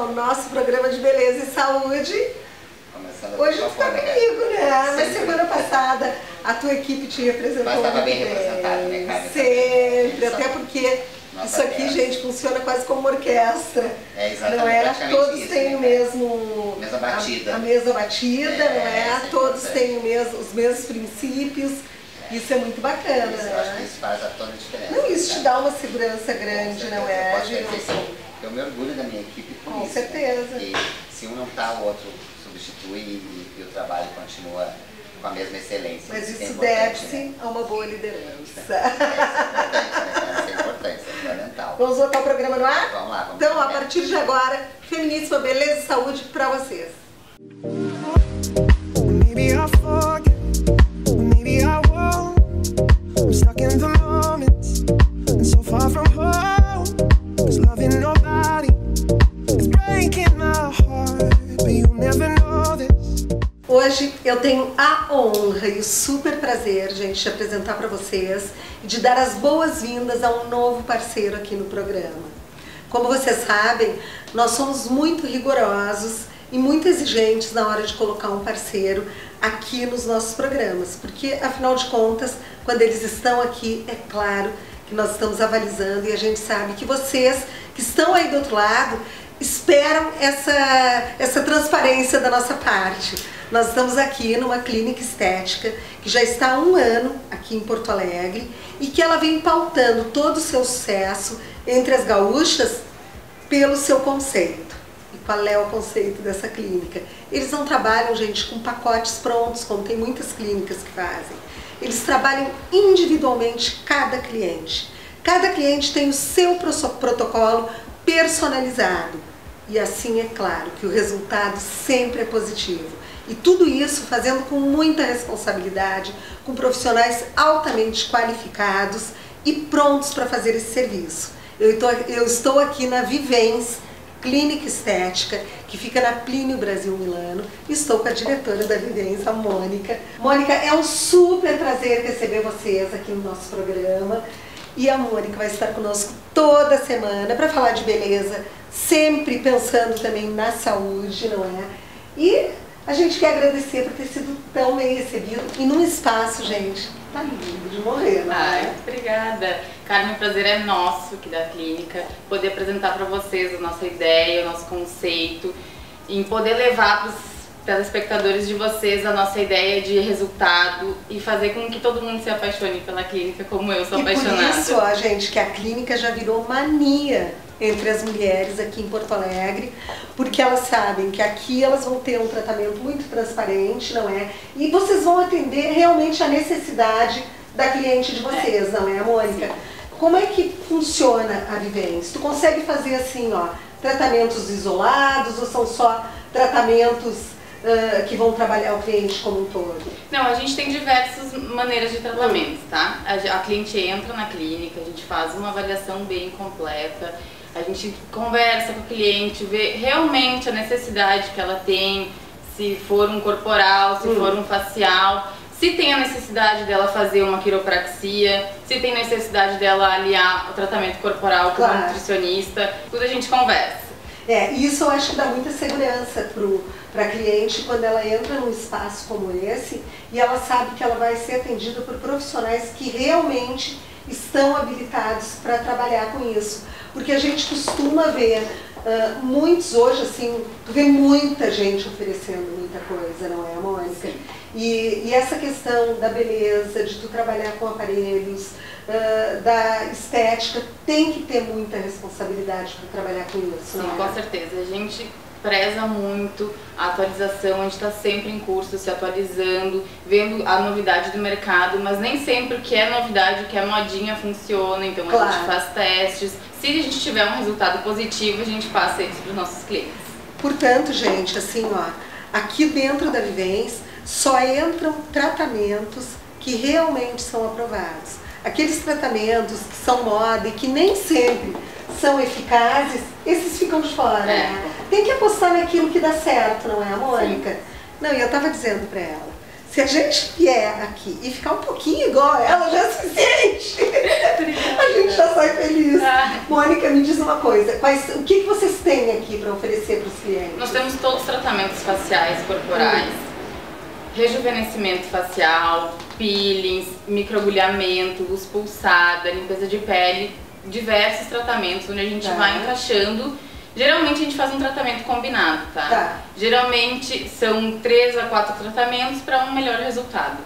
ao nosso programa de beleza e saúde. Hoje tu tá comigo, né? Mas semana passada a tua equipe te representou. Mas estava bem representada, né, Karine? Sempre, até porque isso aqui, gente, funciona quase como uma orquestra. É, exatamente. Não é? Todos têm o mesmo... Mesma batida. A mesma batida, não é? Todos têm os mesmos princípios. Isso é muito bacana, né? Eu acho que isso faz a toda a diferença. Não, isso te dá uma segurança grande, não é, Gilson? Eu me orgulho da minha equipe por isso. Com certeza. Porque se um não tá, o outro substitui e o trabalho continua com a mesma excelência. Mas isso deve-se a uma boa liderança. Isso é importante, é fundamental. Vamos voltar o programa no ar? Vamos lá. Então, a partir de agora, Feminíssima, Beleza e Saúde pra vocês. Hoje eu tenho a honra e o super prazer, gente, de apresentar para vocês e de dar as boas-vindas a um novo parceiro aqui no programa. Como vocês sabem, nós somos muito rigorosos e muito exigentes na hora de colocar um parceiro aqui nos nossos programas, porque afinal de contas, quando eles estão aqui, é claro que nós estamos avalizando e a gente sabe que vocês que estão aí do outro lado esperam essa transparência da nossa parte. Nós estamos aqui numa clínica estética que já está há um ano aqui em Porto Alegre e que ela vem pautando todo o seu sucesso entre as gaúchas pelo seu conceito. E qual é o conceito dessa clínica? Eles não trabalham, gente, com pacotes prontos, como tem muitas clínicas que fazem. Eles trabalham individualmente cada cliente. Cada cliente tem o seu protocolo personalizado. E assim é claro que o resultado sempre é positivo. E tudo isso fazendo com muita responsabilidade, com profissionais altamente qualificados e prontos para fazer esse serviço. Eu estou aqui na Vivens Clínica Estética, que fica na Plínio Brasil Milano. Estou com a diretora da Vivens, a Mônica. Mônica, é um super prazer receber vocês aqui no nosso programa. E a Mônica vai estar conosco toda semana para falar de beleza, sempre pensando também na saúde, não é? E a gente quer agradecer por ter sido tão bem recebido e num espaço, gente, tá lindo de morrer, não é? Ai, obrigada. Carmen, o prazer é nosso aqui da clínica, poder apresentar para vocês a nossa ideia, o nosso conceito, e poder levar para os telespectadores de vocês a nossa ideia de resultado e fazer com que todo mundo se apaixone pela clínica, como eu sou apaixonada. E por isso, ó, gente, que a clínica já virou mania entre as mulheres aqui em Porto Alegre, porque elas sabem que aqui elas vão ter um tratamento muito transparente, não é? E vocês vão atender realmente a necessidade da cliente de vocês, não é, Mônica? Como é que funciona a Vivens? Tu consegue fazer assim, ó, tratamentos isolados ou são só tratamentos que vão trabalhar o cliente como um todo? Não, a gente tem diversas maneiras de tratamento, tá? A cliente entra na clínica, a gente faz uma avaliação bem completa, a gente conversa com o cliente, vê realmente a necessidade que ela tem, se for um corporal, se for um facial, se tem a necessidade dela fazer uma quiropraxia, se tem necessidade dela aliar o tratamento corporal com o nutricionista, tudo a gente conversa. É, isso eu acho que dá muita segurança para a cliente quando ela entra num espaço como esse e ela sabe que ela vai ser atendida por profissionais que realmente estão habilitados para trabalhar com isso. Porque a gente costuma ver muitos hoje, assim, tu vê muita gente oferecendo muita coisa, não é, Mônica? E essa questão da beleza, de tu trabalhar com aparelhos, da estética, tem que ter muita responsabilidade para trabalhar com isso, não é? Sim, com certeza. A gente preza muito a atualização, a gente está sempre em curso, se atualizando, vendo a novidade do mercado, mas nem sempre o que é novidade, o que é modinha funciona, então a gente faz testes. Se a gente tiver um resultado positivo, a gente passa isso para os nossos clientes. Portanto, gente, assim, ó, aqui dentro da Vivens só entram tratamentos que realmente são aprovados. Aqueles tratamentos que são moda e que nem sempre são eficazes, esses ficam de fora, né? Tem que apostar naquilo que dá certo, não é, Mônica? Sim. Não, e eu tava dizendo pra ela, se a gente vier aqui e ficar um pouquinho igual ela, já é suficiente. A gente já sai feliz. Mônica, Mônica, me diz uma coisa, mas o que vocês têm aqui para oferecer para os clientes? Nós temos todos os tratamentos faciais, corporais, rejuvenescimento facial, peelings, microagulhamento, luz pulsada, limpeza de pele, diversos tratamentos onde a gente vai encaixando. Geralmente a gente faz um tratamento combinado, tá? Geralmente são 3 a 4 tratamentos para um melhor resultado.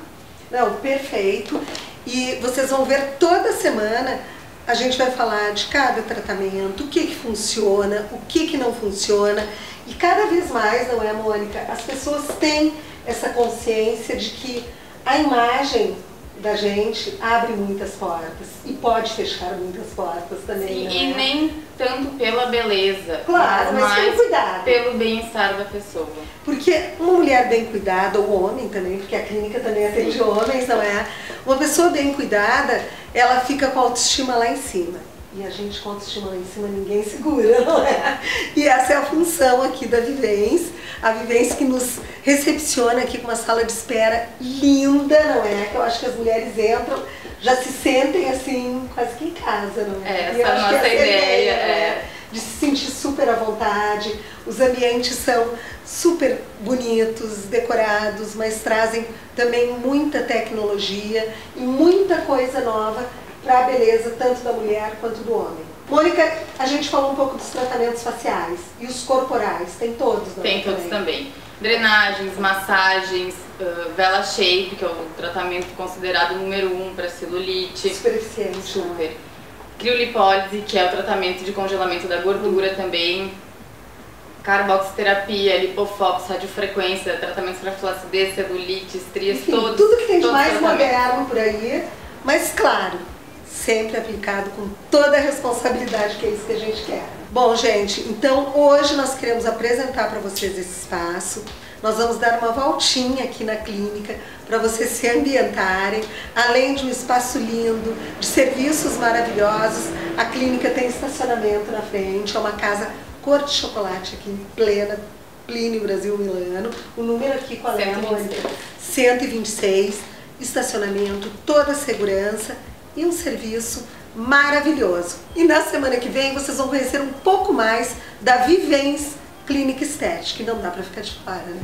Não, perfeito. E vocês vão ver toda semana, a gente vai falar de cada tratamento, o que funciona, o que não funciona. E cada vez mais, não é, Mônica? As pessoas têm essa consciência de que a imagem da gente abre muitas portas e pode fechar muitas portas também. Sim, né? E nem tanto pela beleza, claro, mas pelo cuidado, pelo bem-estar da pessoa. Porque uma mulher bem cuidada, ou homem também, porque a clínica também atende homens, não é? Uma pessoa bem cuidada, ela fica com a autoestima lá em cima. E a gente com a autoestima lá em cima ninguém segura, não é? E essa é a função aqui da Vivens, a Vivens que nos recepciona aqui com uma sala de espera linda, não é? Que eu acho que as mulheres entram, já se sentem assim, quase que em casa, não é? Essa é a nossa ideia, é. De se sentir super à vontade, os ambientes são super bonitos, decorados, mas trazem também muita tecnologia e muita coisa nova para a beleza tanto da mulher quanto do homem. Mônica, a gente falou um pouco dos tratamentos faciais e os corporais, tem todos, não? Tem todos também. Drenagens, massagens, vela shape, que é o tratamento considerado número 1 para celulite. Super eficiente. Super. Né? Criolipólise, que é o tratamento de congelamento da gordura também. Carboxterapia, lipofox, radiofrequência, tratamentos para flacidez, celulite, estrias, enfim, todos. Tudo que tem de mais moderno por aí, mas claro, sempre aplicado com toda a responsabilidade, que é isso que a gente quer. Bom, gente, então hoje nós queremos apresentar para vocês esse espaço. Nós vamos dar uma voltinha aqui na clínica para vocês se ambientarem. Além de um espaço lindo, de serviços maravilhosos, a clínica tem estacionamento na frente, é uma casa cor de chocolate aqui em plena Plínio Brasil Milano. O número aqui, qual é, Mônica? 126. Estacionamento, toda a segurança e um serviço maravilhoso. E na semana que vem vocês vão conhecer um pouco mais da Vivens Clínica Estética, que não dá pra ficar de fora, né?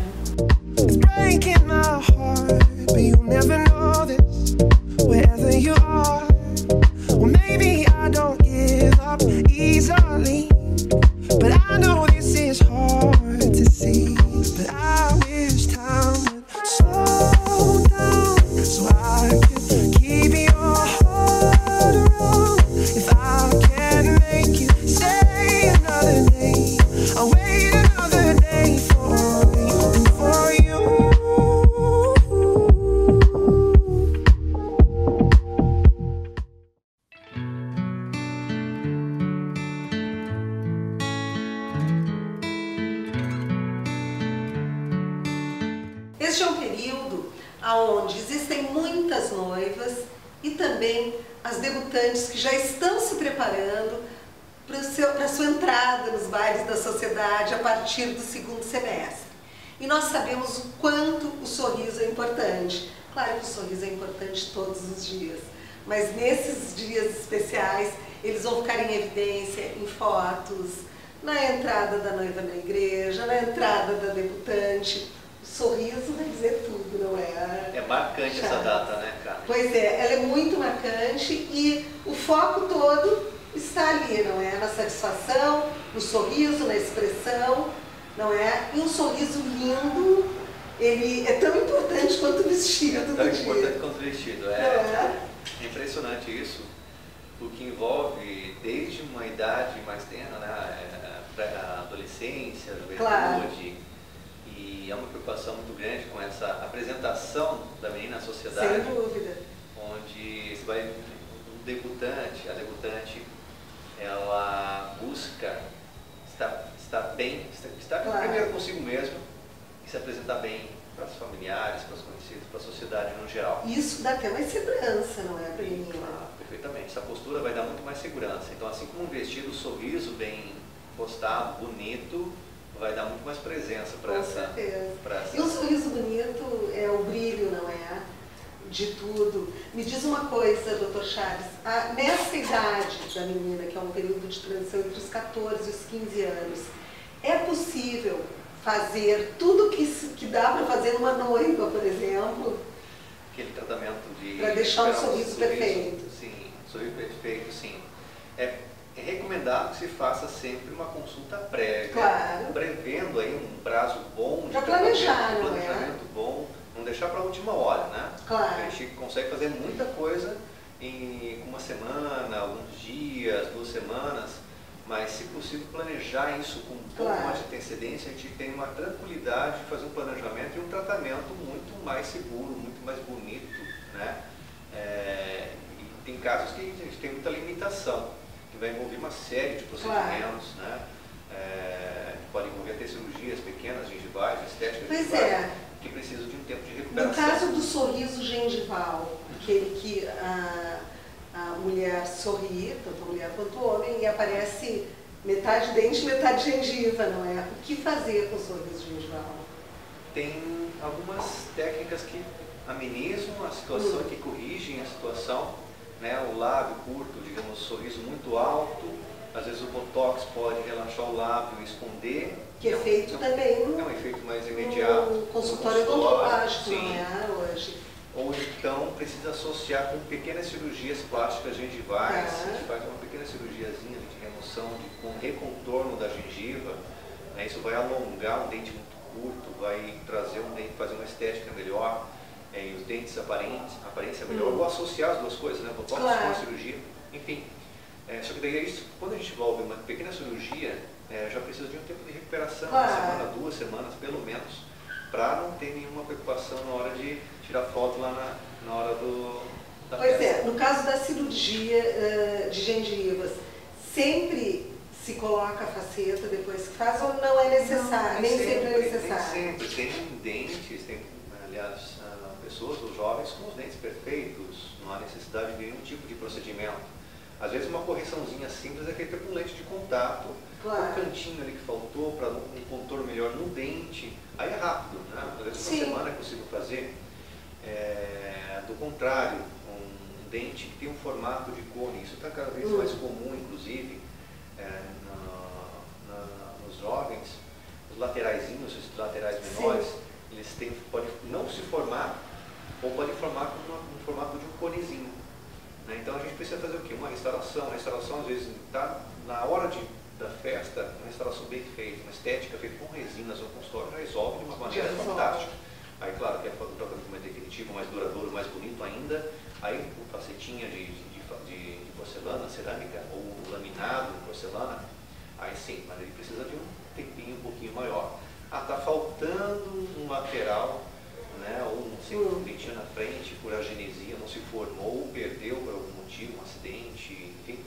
Este é um período onde existem muitas noivas e também as debutantes que já estão se preparando para a sua entrada nos bailes da sociedade a partir do segundo semestre. E nós sabemos o quanto o sorriso é importante. Claro que o sorriso é importante todos os dias, mas nesses dias especiais eles vão ficar em evidência, em fotos, na entrada da noiva na igreja, na entrada da debutante. Sorriso vai dizer tudo, não é? É marcante essa data, né, Carmen? Pois é, ela é muito marcante e o foco todo está ali, não é? Na satisfação, no sorriso, na expressão, não é? E um sorriso lindo, ele é tão importante quanto o vestido. É tão importante quanto o vestido, é impressionante isso, o que envolve desde uma idade mais tenra, né, para adolescência, juventude. Claro. E é uma preocupação muito grande com essa apresentação da menina à sociedade. Sem dúvida. Onde se vai um debutante, a debutante, ela busca estar bem, estar primeiro consigo mesmo e se apresentar bem para os familiares, para os conhecidos, para a sociedade no geral. Isso dá até mais segurança, não é, Plínio? Claro, perfeitamente. Essa postura vai dar muito mais segurança. Então, assim como um vestido, um sorriso bem postado, bonito, vai dar muito mais presença para essa... E um sorriso bonito é o brilho, não é? de tudo. Me diz uma coisa, doutor Chaves, nessa idade da menina, que é um período de transição entre os 14 e os 15 anos, é possível fazer tudo que dá para fazer numa noiva, por exemplo? Aquele tratamento de... para deixar um sorriso perfeito. Sim, sorriso perfeito, sim. É recomendado que se faça sempre uma consulta prévia, claro, prevendo aí um prazo bom de planejamento bom, não deixar para a última hora, né? Claro. A gente consegue fazer muita coisa em uma semana, alguns dias, 2 semanas, mas se possível planejar isso com um pouco mais de antecedência, a gente tem uma tranquilidade de fazer um planejamento e um tratamento muito mais seguro, muito mais bonito, né? E tem casos que a gente tem muita limitação, que vai envolver uma série de procedimentos, né? Pode envolver até cirurgias pequenas, gengivais, estéticas, que precisam de um tempo de recuperação. No caso do sorriso gengival, aquele que a mulher sorri, tanto a mulher quanto o homem, e aparece metade dente, metade gengiva, não é? O que fazer com o sorriso gengival? Tem algumas técnicas que amenizam a situação, que corrigem a situação, né? O lábio curto, digamos, o sorriso muito alto, às vezes o botox pode relaxar o lábio e esconder. Que efeito também. É um efeito mais imediato. O consultório odontológico, não é? Hoje. Ou então precisa associar com pequenas cirurgias plásticas gengivais. A gente faz uma pequena cirurgiazinha de remoção, com recontorno da gengiva, né? Isso vai alongar um dente muito curto, vai trazer um dente, fazer uma estética melhor, e os dentes aparentes, aparência melhor, ou associar as duas coisas, né? Botox com a cirurgia, enfim. Só que daí, quando a gente envolve uma pequena cirurgia, já precisa de um tempo de recuperação, uma semana, 2 semanas, pelo menos, para não ter nenhuma preocupação na hora de tirar foto lá na hora da peça. No caso da cirurgia de gengivas, sempre se coloca a faceta depois que faz ou não é necessário? Não, nem sempre é necessário. Tem dentes, tem, aliás, pessoas, os jovens, com os dentes perfeitos, não há necessidade de nenhum tipo de procedimento. Às vezes uma correçãozinha simples é feita com lente de contato, um cantinho ali que faltou, para um contorno melhor no dente, aí é rápido, né? Às vezes uma semana é possível fazer. Do contrário, um dente que tem um formato de cone, isso está cada vez mais comum, inclusive, nos jovens, os lateraizinhos, os laterais menores, eles podem não se formar, ou podem formar com um formato de um conezinho. Então a gente precisa fazer o quê? Uma restauração. A restauração às vezes está na hora da festa, uma restauração bem feita, uma estética feita com resinas ou com consultório, já resolve de uma maneira fantástica. Aí claro que é um tratamento mais definitivo, mais duradouro, mais bonito ainda. Aí com facetinha de porcelana, cerâmica ou laminado de porcelana, aí sim, mas ele precisa de um tempinho um pouquinho maior. Está faltando um lateral, né? Ou não sei, um dentinho na frente, por agenesia, não se formou, perdeu por algum motivo, um acidente, enfim.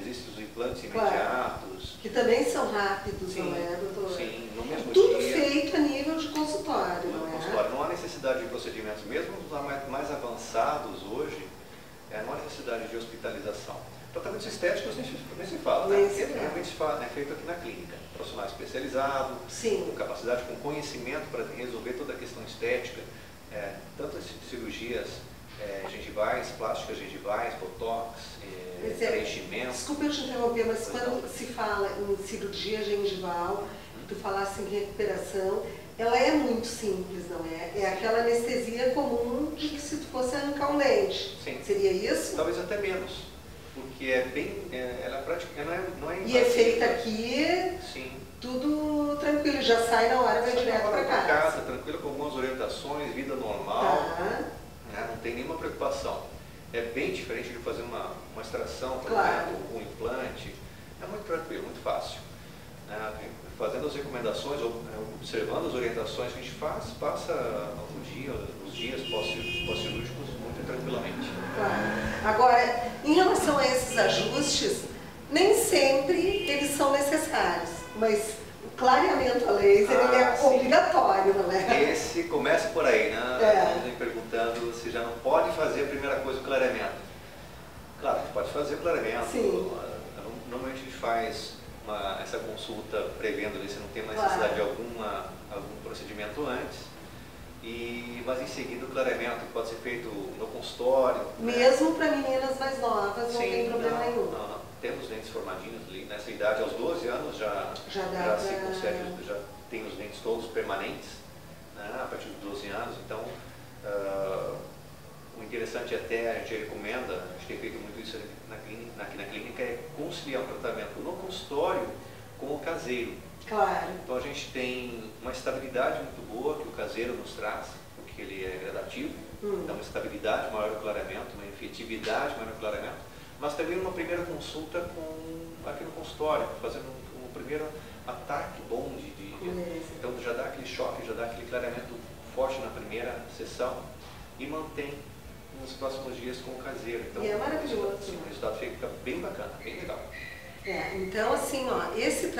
Existem os implantes imediatos. Que também são rápidos, não é, doutor? Sim, no mesmo dia. Tudo feito a nível de consultório, não é? Consultório. Não há necessidade de procedimentos, mesmo os mais avançados hoje, não há necessidade de hospitalização. Tratamentos estéticos nem se fala, né? Realmente é feito aqui na clínica. Profissional especializado, com capacidade, com conhecimento para resolver toda a questão estética, tantas cirurgias gengivais, plásticas gengivais, botox, preenchimento. Desculpa eu te interromper, mas quando se fala em cirurgia gengival, tu falasse em recuperação, ela é muito simples, não é? É aquela anestesia comum de que se tu fosse arrancar um dente. Sim. Seria isso? Talvez até menos, porque é bem, ela é prática, não é invasiva. E é feita aqui, tudo tranquilo, já sai na hora, vai direto para casa. Tranquilo, com algumas orientações, vida normal, né? Não tem nenhuma preocupação. É bem diferente de fazer uma extração, por exemplo, um implante, é muito tranquilo, muito fácil. Fazendo as recomendações, observando as orientações que a gente faz, passa os dias pós-cirúrgicos muito tranquilamente. Agora, em relação a esses ajustes, nem sempre eles são necessários, mas o clareamento a laser é obrigatório, não é? Esse começa por aí, né? Me perguntando se já não pode fazer a primeira coisa, o clareamento. Claro, a gente pode fazer o clareamento. Normalmente a gente faz essa consulta prevendo se não tem mais necessidade de algum procedimento antes, e Mas em seguida o clareamento pode ser feito no consultório. Mesmo, né? Para meninas mais novas, sim, não tem problema nenhum. Não. Temos dentes formadinhos, nessa idade, aos 12 anos já se consegue, já tem os dentes todos permanentes, né? A partir de 12 anos. Então, o interessante até, a gente recomenda, a gente tem feito muito isso aqui na clínica, é conciliar o tratamento no consultório com o caseiro. Claro. Então a gente tem uma estabilidade muito boa que o caseiro nos traz, porque ele é gradativo, dá uma estabilidade maior no clareamento, uma efetividade maior no clareamento, mas também uma primeira consulta aqui no consultório, fazendo um primeiro ataque bom então já dá aquele choque, já dá aquele clareamento forte na primeira sessão e mantém nos próximos dias com o caseiro. Então, é maravilhoso. O resultado fica bem bacana, bem legal. É, então assim, ó, esses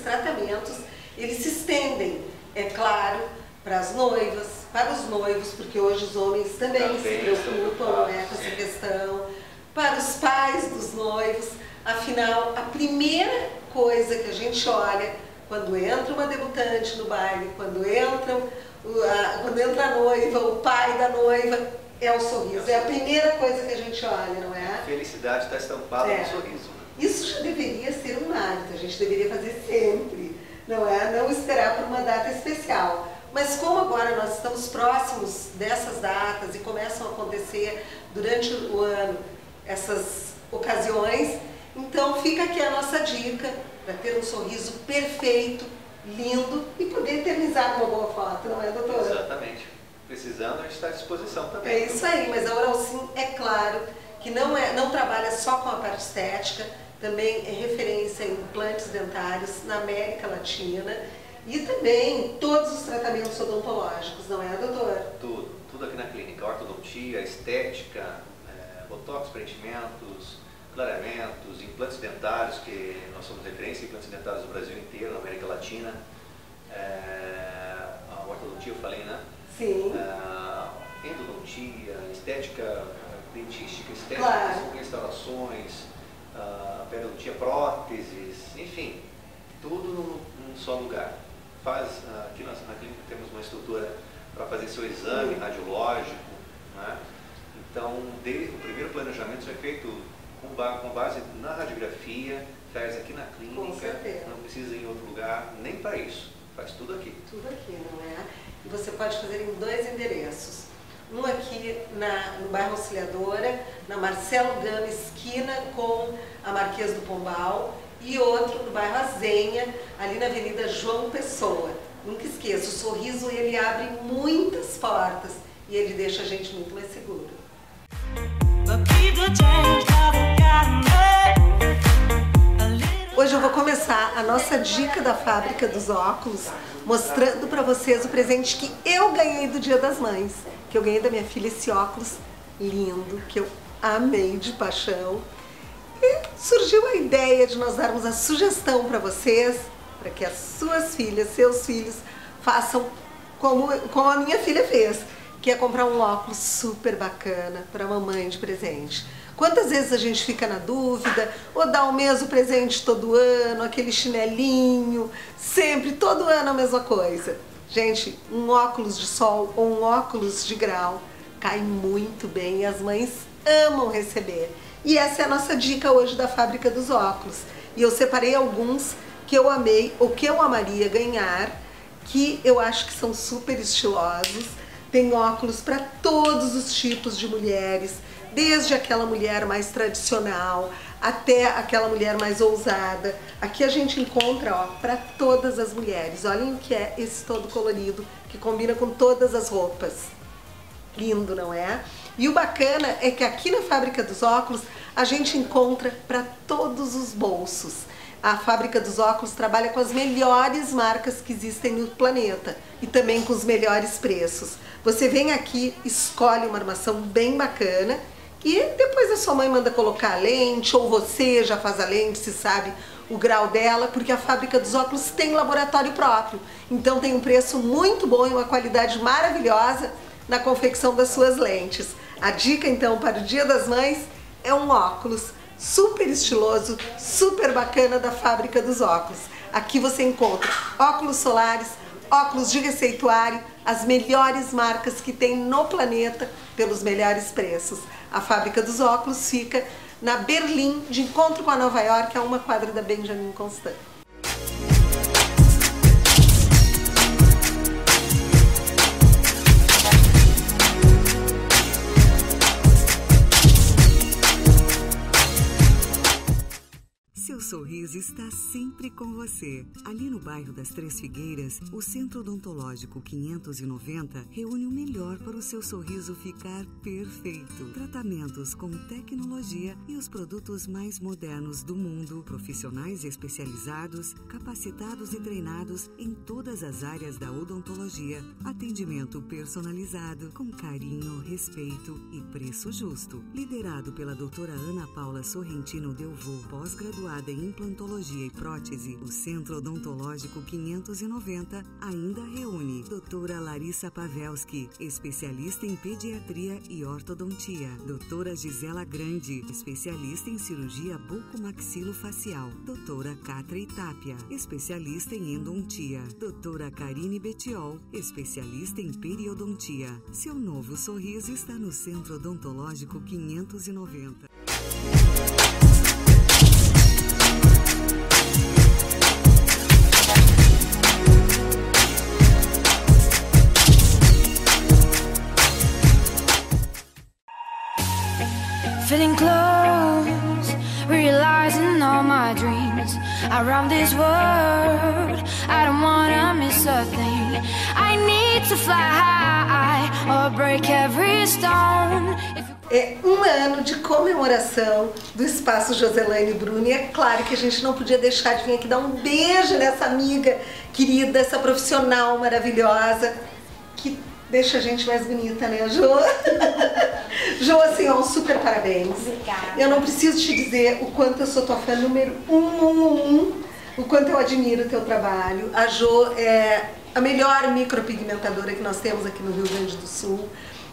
tratamentos, eles se estendem, é claro, para as noivas, para os noivos, porque hoje os homens também se preocupam, né, com essa questão, para os pais dos noivos. Afinal, a primeira coisa que a gente olha quando entra uma debutante no baile, quando entra a noiva, o pai da noiva, é o sorriso, é a primeira coisa que a gente olha, não é? A felicidade está estampada no sorriso. Isso já deveria ser um hábito, a gente deveria fazer sempre, não é? Não esperar por uma data especial. Mas como agora nós estamos próximos dessas datas e começam a acontecer durante o ano essas ocasiões, então fica aqui a nossa dica para ter um sorriso perfeito, lindo e poder eternizar uma boa foto, não é, doutora? Exatamente. Precisando, a gente está à disposição também. É isso aí, mas a Oral-Sin, é claro, que não trabalha só com a parte estética, também é referência em implantes dentários na América Latina e também em todos os tratamentos odontológicos, não é, doutor? Tudo aqui na clínica, ortodontia, estética, botox, preenchimentos, clareamentos, implantes dentários, que nós somos referência em implantes dentários do Brasil inteiro, na América Latina. A ortodontia eu falei, né? Sim. Endodontia, estética dentística, estética, claro. Restaurações, periodontia, próteses, enfim, tudo num só lugar. Aqui na clínica temos uma estrutura para fazer seu exame radiológico, né? Então, o primeiro planejamento é feito com base na radiografia, faz aqui na clínica, não precisa ir em outro lugar nem para isso, faz tudo aqui. Tudo aqui, não é? E você pode fazer em dois endereços. Um aqui no bairro Auxiliadora, na Marcelo Gama, esquina com a Marquesa do Pombal, e outro no bairro Azenha, ali na Avenida João Pessoa. Nunca esqueça, o sorriso ele abre muitas portas e ele deixa a gente muito mais seguro. Hoje eu vou começar a nossa dica da Fábrica dos Óculos, mostrando para vocês o presente que eu ganhei do Dia das Mães, que eu ganhei da minha filha, esse óculos lindo, que eu amei de paixão. E surgiu a ideia de nós darmos a sugestão para vocês, para que as suas filhas, seus filhos, façam como a minha filha fez, que é comprar um óculos super bacana para a mamãe de presente. Quantas vezes a gente fica na dúvida, ou dá o mesmo presente todo ano, aquele chinelinho, sempre, todo ano a mesma coisa. Gente, um óculos de sol ou um óculos de grau cai muito bem e as mães amam receber. E essa é a nossa dica hoje da Fábrica dos Óculos. E eu separei alguns que eu amei, ou que eu amaria ganhar, que eu acho que são super estilosos. Tem óculos para todos os tipos de mulheres, desde aquela mulher mais tradicional até aquela mulher mais ousada. Aqui a gente encontra, ó, para todas as mulheres. Olhem o que é esse todo colorido, que combina com todas as roupas. Lindo, não é? E o bacana é que aqui na Fábrica dos Óculos a gente encontra para todos os bolsos. A Fábrica dos Óculos trabalha com as melhores marcas que existem no planeta e também com os melhores preços. Você vem aqui, escolhe uma armação bem bacana, e depois a sua mãe manda colocar a lente, ou você já faz a lente, se sabe o grau dela, porque a Fábrica dos Óculos tem laboratório próprio. Então tem um preço muito bom e uma qualidade maravilhosa na confecção das suas lentes. A dica então para o Dia das Mães é um óculos super estiloso, super bacana da Fábrica dos Óculos. Aqui você encontra óculos solares, óculos de receituário, as melhores marcas que tem no planeta pelos melhores preços. A Fábrica dos Óculos fica na Berlim, de encontro com a Nova York, a uma quadra da Benjamin Constant. Seu sorriso está sempre com você. Ali no bairro das Três Figueiras, o Centro Odontológico 590 reúne o melhor para o seu sorriso ficar perfeito. Tratamentos com tecnologia e os produtos mais modernos do mundo. Profissionais especializados, capacitados e treinados em todas as áreas da odontologia. Atendimento personalizado, com carinho, respeito e preço justo. Liderado pela doutora Ana Paula Sorrentino Delvaux, pós-graduada em implantologia e prótese, o Centro Odontológico 590 ainda reúne doutora Larissa Pavelski, especialista em pediatria e ortodontia, doutora Gisela Grande, especialista em cirurgia bucomaxilofacial, doutora Catra Itápia, especialista em endontia, doutora Karine Betiol, especialista em periodontia. Seu novo sorriso está no Centro Odontológico 590. Getting close, realizing all my dreams around this world. I don't wanna miss a thing. I need to fly high or break every stone. É um ano de comemoração do Espaço Joselaine Bruno, e é claro que a gente não podia deixar de vir aqui dar um beijo nessa amiga querida, essa profissional maravilhosa que deixa a gente mais bonita, né, Jo? Jo, assim, ó, super parabéns. Obrigada. Eu não preciso te dizer o quanto eu sou tua fã número 111, o quanto eu admiro o teu trabalho. A Jo é a melhor micropigmentadora que nós temos aqui no Rio Grande do Sul.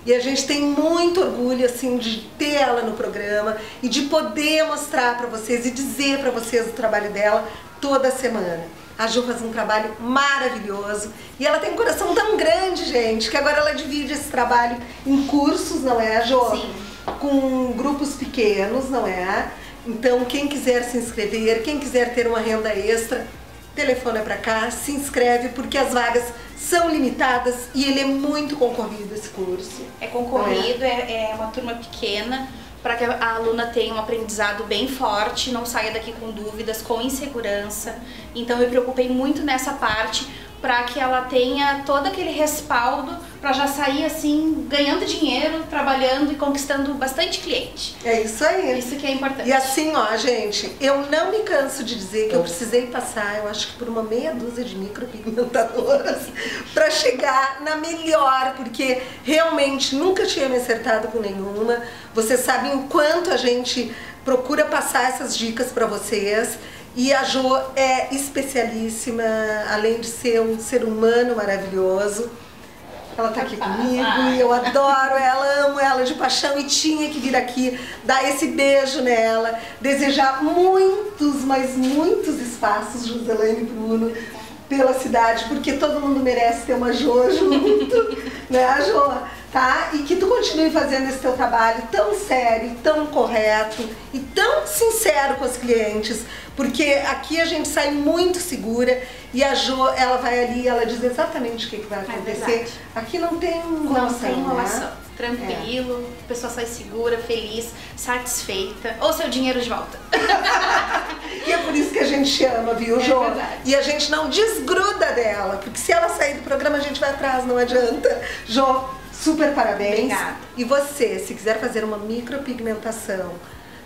E a gente tem muito orgulho, assim, de ter ela no programa e de poder mostrar pra vocês e dizer pra vocês o trabalho dela toda semana. A Jo faz um trabalho maravilhoso e ela tem um coração tão grande, gente, que agora ela divide esse trabalho em cursos, não é, Jo? Sim. Com grupos pequenos, não é? Então, quem quiser se inscrever, quem quiser ter uma renda extra, telefona pra cá, se inscreve, porque as vagas são limitadas e ele é muito concorrido, esse curso. É concorrido, é uma turma pequena, para que a aluna tenha um aprendizado bem forte, não saia daqui com dúvidas, com insegurança. Então eu me preocupei muito nessa parte para que ela tenha todo aquele respaldo para já sair assim, ganhando dinheiro, trabalhando e conquistando bastante cliente. É isso aí. Isso que é importante. E assim, ó, gente, eu não me canso de dizer que eu precisei passar, eu acho que por uma meia dúzia de micropigmentadoras para chegar na melhor, porque realmente nunca tinha me acertado com nenhuma. Vocês sabem o quanto a gente procura passar essas dicas para vocês. E a Jo é especialíssima, além de ser um ser humano maravilhoso. Ela tá aqui comigo e eu adoro ela, amo ela de paixão e tinha que vir aqui dar esse beijo nela, desejar muitos, mas muitos espaços, Joselaine Bruno, pela cidade, porque todo mundo merece ter uma Jo junto, né, Jo? Tá? E que tu continue fazendo esse teu trabalho tão sério, tão correto e tão sincero com os clientes, porque aqui a gente sai muito segura e a Jo, ela vai ali, ela diz exatamente o que vai acontecer. É aqui não tem enrolação. Não tem enrolação. Né? Tranquilo, a pessoa sai segura, feliz, satisfeita, ou seu dinheiro de volta. E é por isso que a gente ama, viu, Jo? Verdade. E a gente não desgruda dela, porque se ela sair do programa a gente vai atrás, não adianta. Jo, super parabéns. Obrigada. E você, se quiser fazer uma micropigmentação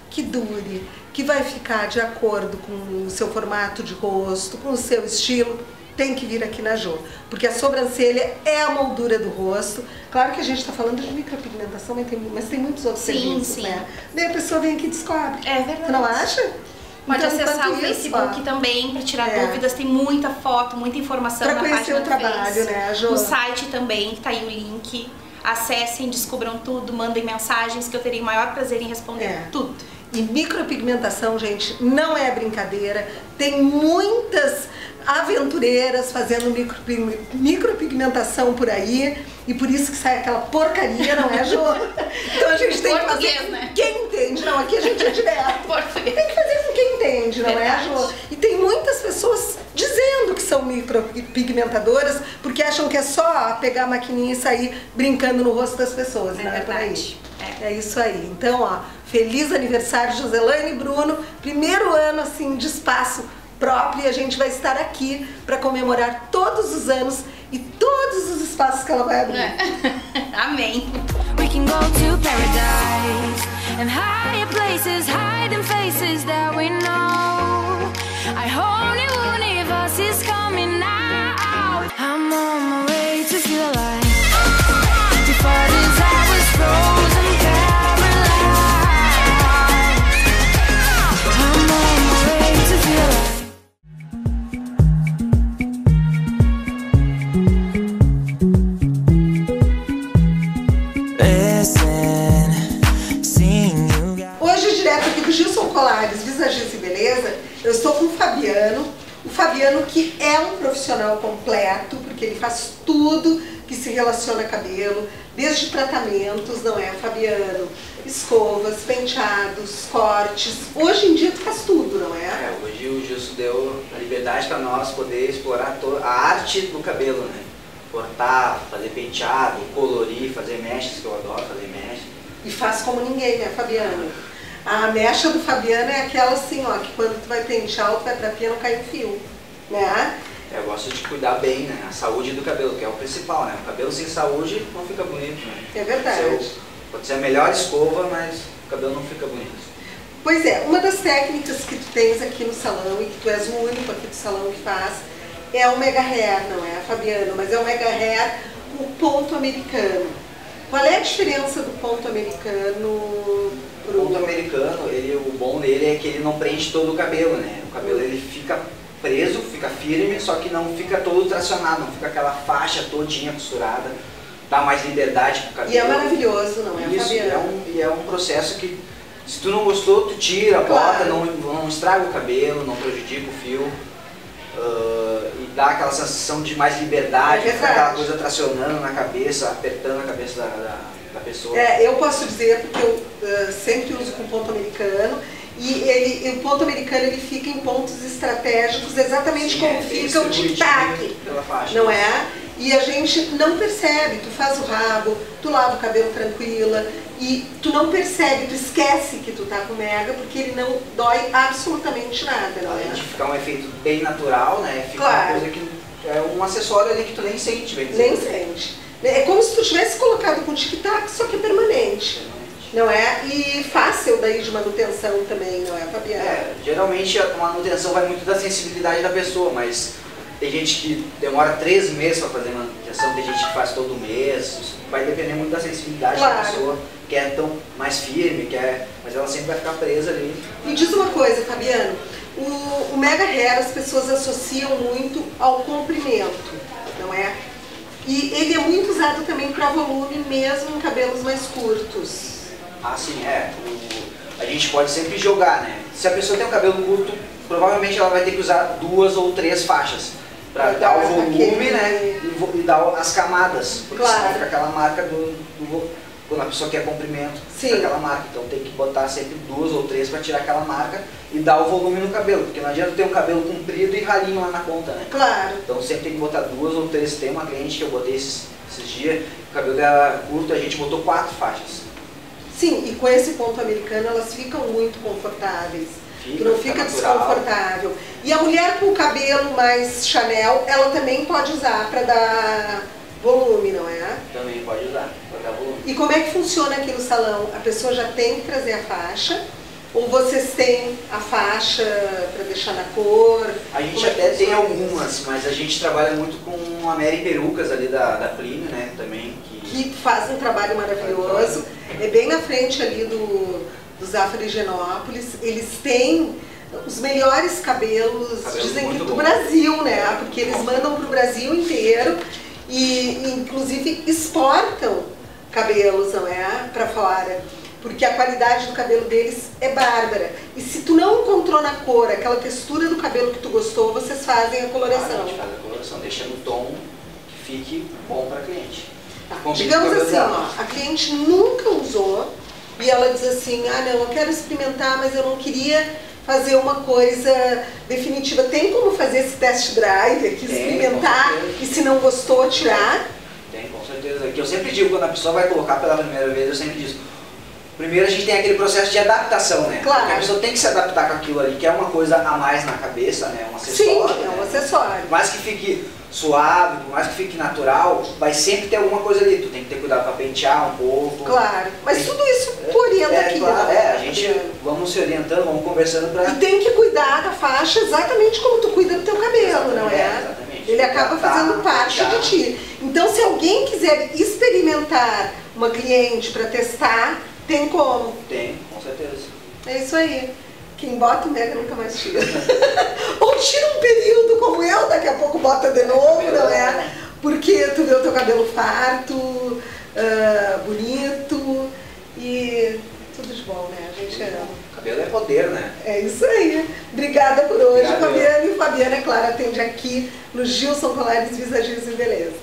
que dure, que vai ficar de acordo com o seu formato de rosto, com o seu estilo, tem que vir aqui na Jo, porque a sobrancelha é a moldura do rosto. Claro que a gente está falando de micropigmentação, mas tem muitos outros serviços, né? Daí a pessoa vem aqui e descobre. É verdade. Tu não acha? Pode então, acessar o Facebook também para tirar dúvidas, tem muita foto, muita informação pra na página do trabalho, Face, né, Jo? No site também, que tá aí o link. Acessem, descubram tudo, mandem mensagens que eu terei o maior prazer em responder tudo. E micropigmentação, gente, não é brincadeira. Tem muitas aventureiras fazendo micropigmentação por aí. E por isso que sai aquela porcaria, não é, Jô? Então a gente tem que fazer com quem entende. Não, aqui a gente é direto. Tem que fazer com quem entende, não é, Jô? E tem muitas pessoas dizendo que são micropigmentadoras porque acham que é só pegar a maquininha e sair brincando no rosto das pessoas, não é por aí. É isso aí. Então, ó, feliz aniversário, Joselaine Bruno. Primeiro ano, assim, de espaço próprio, e a gente vai estar aqui para comemorar todos os anos e todos os espaços que ela vai abrir. É. Amém. We can go to paradise and higher places, hiding faces that we know. I hope the universe is coming out. I'm on my way to feel alive. Before this I was frozen, paralyzed. I'm on my way to feel alive. Gilson Colares Visagismo e Beleza, eu estou com o Fabiano que é um profissional completo, porque ele faz tudo que se relaciona a cabelo, desde tratamentos, não é, Fabiano? Escovas, penteados, cortes, hoje em dia tu faz tudo, não é? É, hoje o Gilson deu a liberdade para nós poder explorar a arte do cabelo, né? Cortar, fazer penteado, colorir, fazer mechas, que eu adoro fazer mechas. E faz como ninguém, né, Fabiano? A mecha do Fabiano é aquela assim, ó, que quando tu vai pentear ou tu vai pra pia, não cai um fio, né? Eu gosto de cuidar bem, né? A saúde do cabelo, que é o principal, né? O cabelo sem saúde não fica bonito, né? É verdade. Pode ser a melhor escova, mas o cabelo não fica bonito. Pois é, uma das técnicas que tu tens aqui no salão, e que tu és o único aqui do salão que faz, é o mega hair, não é, Fabiano? Mas é o mega hair com ponto americano. Qual é a diferença do ponto americano? O ponto americano, o bom dele é que ele não preenche todo o cabelo, né? O cabelo ele fica preso, fica firme, só que não fica todo tracionado, não fica aquela faixa todinha costurada, dá mais liberdade pro cabelo. E é maravilhoso, não é, Fabiano? E é um processo que, se tu não gostou, tu tira, bota, não estraga o cabelo, não prejudica o fio. E dá aquela sensação de mais liberdade, aquela coisa tracionando na cabeça, apertando a cabeça da pessoa. É, eu posso dizer porque eu sempre uso com ponto americano e o ponto americano ele fica em pontos estratégicos exatamente como fica o tic-tac, não é? E a gente não percebe, tu faz o rabo, tu lava o cabelo tranquila e tu não percebe, tu esquece que tu tá com mega porque ele não dói absolutamente nada, não é? Além de ficar um efeito bem natural, né? Fica uma coisa que é um acessório ali que tu nem sente, bem Nem sente. É como se tu tivesse colocado com tic-tac, só que é permanente. Não é? E fácil daí de manutenção também, não é, Fabiana? É, geralmente a manutenção vai muito da sensibilidade da pessoa, mas tem gente que demora 3 meses para fazer manutenção, tem gente que faz todo mês, vai depender muito da sensibilidade da pessoa, que é tão mais firme, mas ela sempre vai ficar presa ali. E diz uma coisa, Fabiano, o mega hair as pessoas associam muito ao comprimento, não é? E ele é muito usado também para volume, mesmo em cabelos mais curtos. Ah, sim, é. A gente pode sempre jogar, né? Se a pessoa tem um cabelo curto, provavelmente ela vai ter que usar 2 ou 3 faixas para dar o volume, né? E dar as camadas. Porque senão fica aquela marca quando a pessoa quer comprimento, fica aquela marca. Então tem que botar sempre 2 ou 3 para tirar aquela marca e dar o volume no cabelo. Porque não adianta ter um cabelo comprido e ralinho lá na ponta, né? Claro. Então sempre tem que botar 2 ou 3. Tem uma cliente que eu botei esses dias, o cabelo dela curto, a gente botou 4 faixas. Sim, e com esse ponto americano elas ficam muito confortáveis, não fica desconfortável. E a mulher com o cabelo mais Chanel, ela também pode usar para dar volume, não é? Também pode usar para dar volume. E como é que funciona aqui no salão? A pessoa já tem que trazer a faixa? Ou vocês têm a faixa para deixar na cor? A gente até tem algumas, mas a gente trabalha muito com a Mary Perucas ali da Prime, né, também. Que faz um trabalho maravilhoso. É bem na frente ali do Zafra Higienópolis. Eles têm os melhores cabelos, dizem que do Brasil, né, porque eles mandam para o Brasil inteiro e inclusive exportam cabelos, não é, para fora. porque a qualidade do cabelo deles é bárbara. E se tu não encontrou na cor aquela textura do cabelo que tu gostou, vocês fazem a coloração. A gente faz a coloração, deixando o tom que fique bom para a cliente. Tá. Digamos assim, ó, a cliente nunca usou e ela diz assim, ah não, eu quero experimentar, mas eu não queria fazer uma coisa definitiva. Tem como fazer esse test drive aqui, experimentar e se não gostou, tirar? Tem, com certeza. Eu sempre digo, quando a pessoa vai colocar pela primeira vez, eu sempre digo, primeiro a gente tem aquele processo de adaptação, né? Claro. Porque a pessoa tem que se adaptar com aquilo ali, que é uma coisa a mais na cabeça, né? Um acessório. Sim, é um acessório. Por mais que fique suave, por mais que fique natural, vai sempre ter alguma coisa ali. Tu tem que ter cuidado para pentear um pouco. Claro. Mas tudo isso tu orienta aqui, claro, né? É, a gente vamos se orientando, vamos conversando para... E tem que cuidar da faixa exatamente como tu cuida do teu cabelo, exatamente, não é? Exatamente. Ele acaba fazendo parte de ti. Então, se alguém quiser experimentar uma cliente para testar, tem como? Tem, com certeza. É isso aí. Quem bota o mega nunca mais tira. Ou tira um período como eu, daqui a pouco bota de novo, não é? Porque tu vê o teu cabelo farto, bonito e tudo de bom, né? A gente ama. Cabelo é poder, né? É isso aí. Obrigada por hoje, Fabiana. E Fabiana, é claro, atende aqui no Gilson Colares Visagismo e Beleza.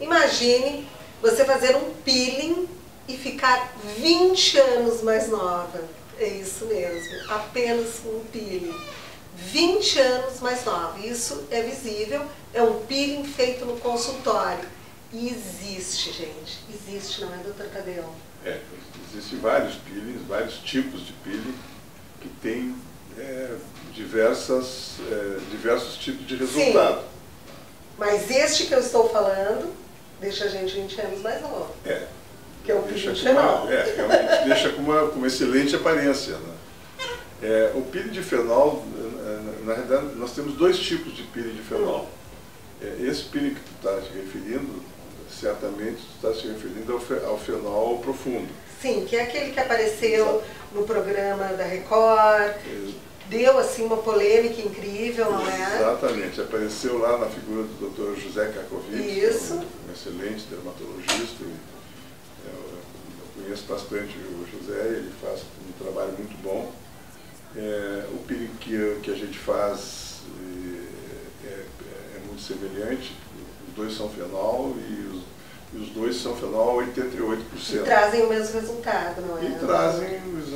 Imagine você fazer um peeling e ficar 20 anos mais nova. É isso mesmo, apenas um peeling. 20 anos mais nova, isso é visível, é um peeling feito no consultório. E existe, gente, existe, não é, doutor Tadeu? É, existem vários peelings, vários tipos de peeling que tem diversos tipos de resultado. Sim, mas este que eu estou falando... Deixa a gente 20 anos mais novo. É. Que é o peeling fenol. É, realmente deixa com uma excelente aparência. Né? É, o peeling de fenol, na realidade, nós temos dois tipos de peeling de fenol. É, esse peeling que tu está te referindo, certamente tu está se referindo ao fenol profundo. Sim, que é aquele que apareceu no programa da Record, deu assim uma polêmica incrível, não é? Exatamente, apareceu lá na figura do Dr. José Karkovitch, um excelente dermatologista, eu conheço bastante o José, ele faz um trabalho muito bom. O peeling que a gente faz é muito semelhante, os dois são fenol e os dois são fenol 88%. E trazem o mesmo resultado, não é? E trazem,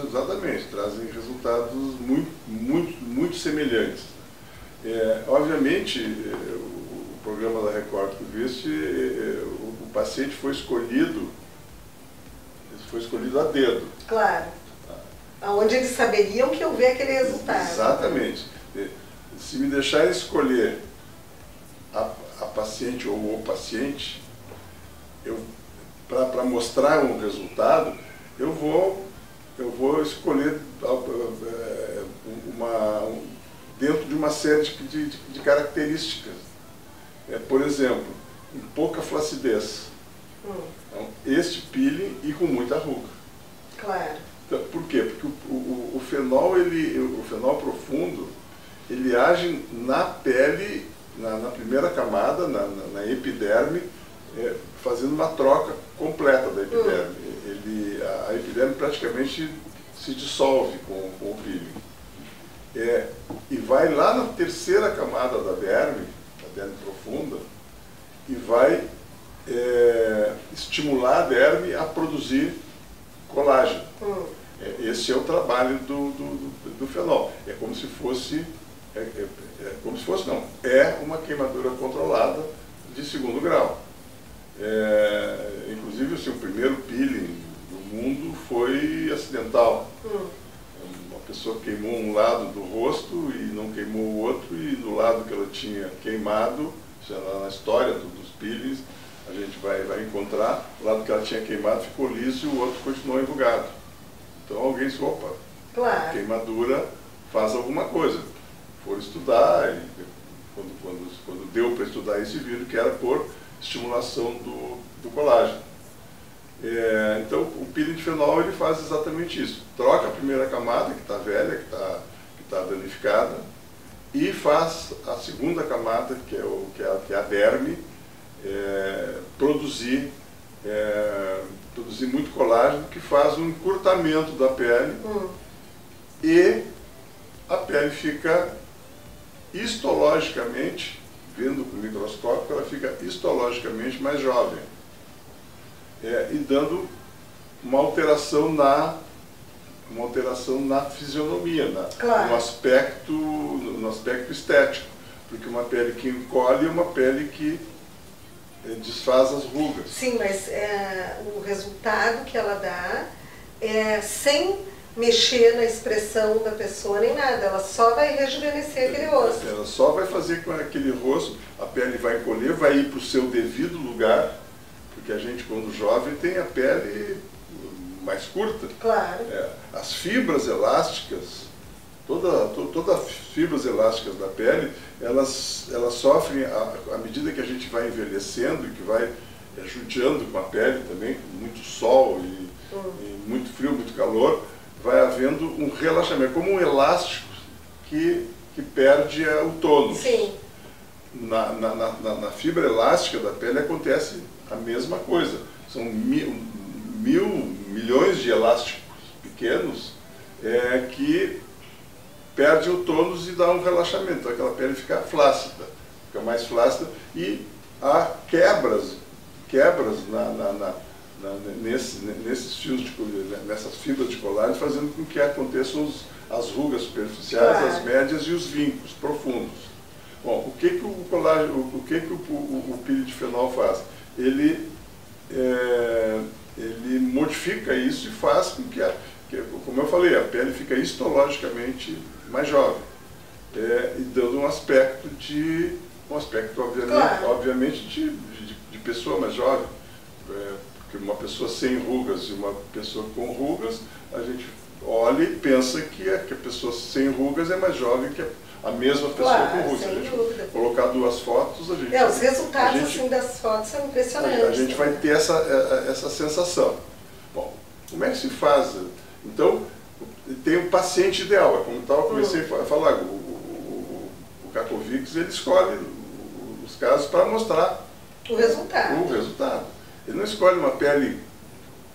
exatamente, trazem resultados muito semelhantes. Obviamente, o programa da Record que eu viste, o paciente foi escolhido a dedo. Claro, aonde eles saberiam que eu vi aquele resultado. Exatamente. Se me deixar escolher a paciente ou o paciente, para mostrar um resultado, eu vou escolher dentro de uma série de características. Por exemplo, com pouca flacidez. Então, este peeling e com muita ruga. Claro. Então, por quê? Porque o fenol profundo, ele age na pele, na primeira camada, na epiderme, fazendo uma troca completa da epiderme. A epiderme praticamente se dissolve com o peeling. E vai lá na terceira camada da derme profunda, e vai estimular a derme a produzir colágeno. Esse é o trabalho do fenol. É uma queimadura controlada de segundo grau. Inclusive, assim, o primeiro peeling do mundo foi acidental. Uma pessoa queimou um lado do rosto e não queimou o outro, e do lado que ela tinha queimado, já lá na história dos peelings, a gente vai encontrar, o lado que ela tinha queimado ficou liso e o outro continuou enrugado. Então alguém disse, opa, claro, queimadura faz alguma coisa. Foram estudar, e quando deu para estudar isso, viram que era por estimulação do colágeno. Então, o peeling de fenol ele faz exatamente isso. Troca a primeira camada, que está velha, que tá danificada, e faz a segunda camada, que é a derme, produzir muito colágeno, que faz um encurtamento da pele e a pele fica histologicamente, vendo com o microscópio, ela fica histologicamente mais jovem e dando uma alteração na fisionomia, claro, no aspecto estético, porque uma pele que encolhe é uma pele que desfaz as rugas. Sim, mas o resultado que ela dá é sem mexer na expressão da pessoa nem nada, ela só vai rejuvenescer aquele rosto. Ela só vai fazer com aquele rosto, a pele vai encolher, vai ir para o seu devido lugar, porque a gente quando jovem tem a pele mais curta. Claro. As fibras elásticas, todas as fibras elásticas da pele, elas sofrem, à medida que a gente vai envelhecendo e que vai judiando com a pele também, com muito sol e muito frio, muito calor, vai havendo um relaxamento, como um elástico que perde o tônus. Sim. Na fibra elástica da pele acontece a mesma coisa. São milhões de elásticos pequenos que perdem o tônus e dá um relaxamento. Então aquela pele fica flácida, fica mais flácida e há quebras nesses fios nessas fibras de colágeno, fazendo com que aconteçam as rugas superficiais, claro, as médias e os vincos profundos. Bom, o que o piridifenol faz? Ele modifica isso e faz com que, como eu falei, a pele fica histologicamente mais jovem, e dando um aspecto obviamente, claro, de pessoa mais jovem. Porque uma pessoa sem rugas e uma pessoa com rugas, a gente olha e pensa que a pessoa sem rugas é mais jovem que a mesma pessoa, claro, com rugas. Sem dúvida. Colocar duas fotos, a gente... os resultados das fotos são impressionantes. A gente vai ter essa sensação. Bom, como é que se faz? Então, tem um paciente ideal, é como tal, eu comecei a falar, o Kakovics, ele escolhe os casos para mostrar o resultado. Ele não escolhe uma pele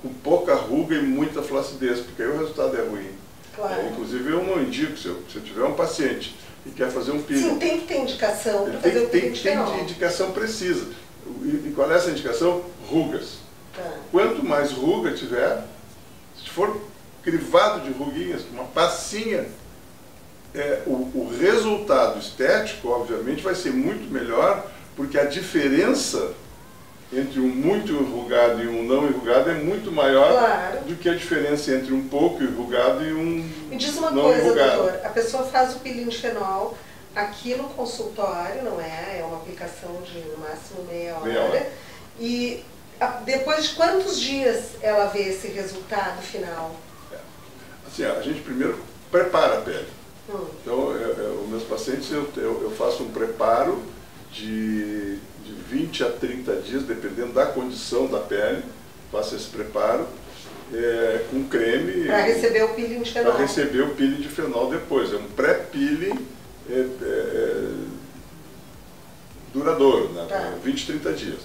com pouca ruga e muita flacidez, porque aí o resultado é ruim. Claro. Inclusive eu não indico, se eu tiver um paciente e quer fazer um píleo... Sim, tem que ter indicação. Tem indicação precisa. E qual é essa indicação? Rugas. Tá. Quanto mais ruga tiver, se for crivado de ruguinhas, uma passinha, o resultado estético, obviamente, vai ser muito melhor, porque a diferença entre um muito enrugado e um não enrugado é muito maior, claro, do que a diferença entre um pouco enrugado e um Me diz uma não coisa, enrugado. Doutor, a pessoa faz o pilindifenol aqui no consultório, não é? É uma aplicação de no máximo meia hora. E depois de quantos dias ela vê esse resultado final? Assim, a gente primeiro prepara a pele. Então, os meus pacientes, eu faço um preparo de 20 a 30 dias, dependendo da condição da pele, faça esse preparo com creme. Para receber o peeling de fenol. Para receber o peeling de fenol depois. É um pré-peeling duradouro, né? Tá. 20, 30 dias.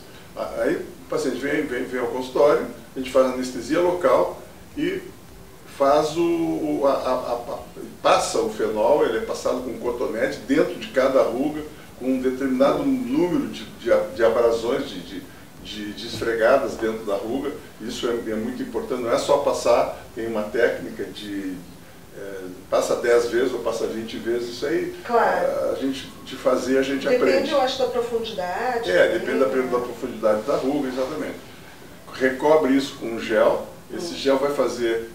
Aí o paciente vem ao consultório, a gente faz anestesia local e faz passa o fenol, ele é passado com um cotonete dentro de cada ruga, com um determinado número de abrasões, de esfregadas dentro da ruga. Isso é muito importante, não é só passar, tem uma técnica de passa 10 vezes ou passa 20 vezes, isso aí, claro, a gente aprende. Depende, eu acho, da profundidade. Depende da profundidade da ruga, exatamente. Recobre isso com um gel, esse gel vai fazer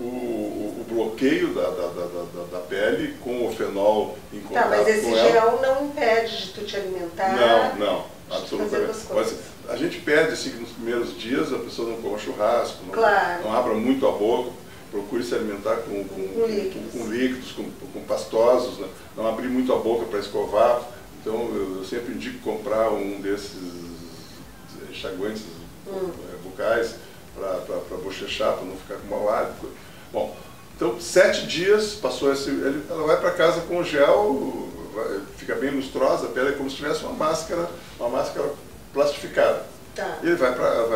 o bloqueio da pele com o fenol em contato. Tá, mas esse gel não impede de tu te alimentar? Não, absolutamente. Mas a gente pede assim que nos primeiros dias a pessoa não coma churrasco, claro, não abra muito a boca, procure se alimentar com líquidos, com pastosos, né? Não abrir muito a boca para escovar. Então eu sempre indico comprar um desses enxaguantes bucais, para bochechar, para não ficar com mau hálito. Bom, então 7 dias passou ela vai para casa com gel, fica bem lustrosa, a pele é como se tivesse uma máscara plastificada. Tá. Ele vai para,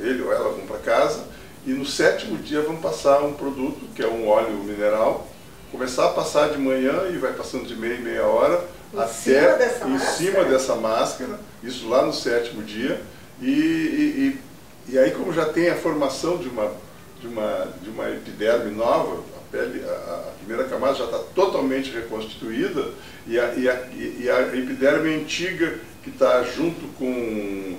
ele ou ela vão para casa e no sétimo dia vão passar um produto, que é um óleo mineral, começar a passar de manhã e vai passando de meia e meia hora em cima dessa máscara, isso lá no sétimo dia, e aí como já tem a formação de uma epiderme nova, a primeira camada já está totalmente reconstituída e a epiderme antiga que está junto com